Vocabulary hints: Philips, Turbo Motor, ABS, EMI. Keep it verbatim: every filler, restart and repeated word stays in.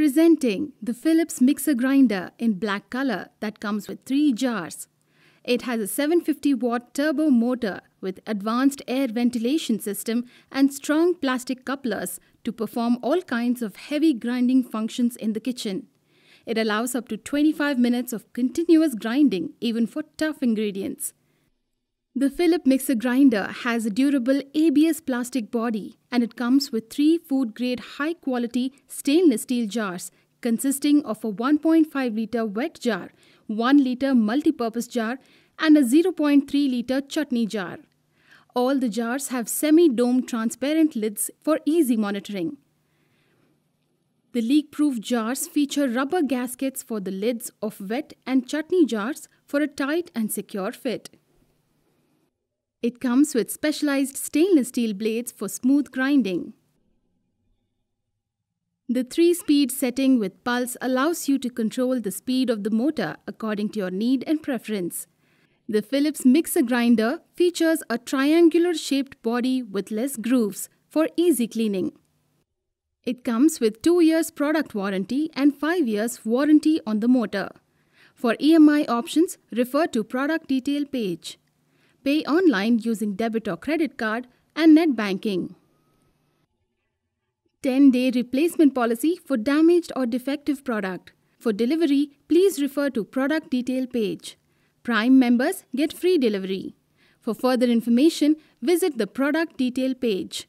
Presenting the Philips mixer grinder in black color that comes with three jars. It has a seven hundred fifty watt turbo motor with advanced air ventilation system and strong plastic couplers to perform all kinds of heavy grinding functions in the kitchen. It allows up to twenty-five minutes of continuous grinding even for tough ingredients. The Philips mixer grinder has a durable A B S plastic body and it comes with three food-grade high-quality stainless steel jars consisting of a one point five litre wet jar, one litre multi-purpose jar and a zero point three litre chutney jar. All the jars have semi-dome transparent lids for easy monitoring. The leak-proof jars feature rubber gaskets for the lids of wet and chutney jars for a tight and secure fit. It comes with specialized stainless steel blades for smooth grinding. The three-speed setting with pulse allows you to control the speed of the motor according to your need and preference. The Philips mixer grinder features a triangular-shaped body with less grooves for easy cleaning. It comes with two years product warranty and five years warranty on the motor. For E M I options, refer to product detail page. Pay online using debit or credit card and net banking. ten day replacement policy for damaged or defective product. For delivery, please refer to product detail page. Prime members get free delivery. For further information, visit the product detail page.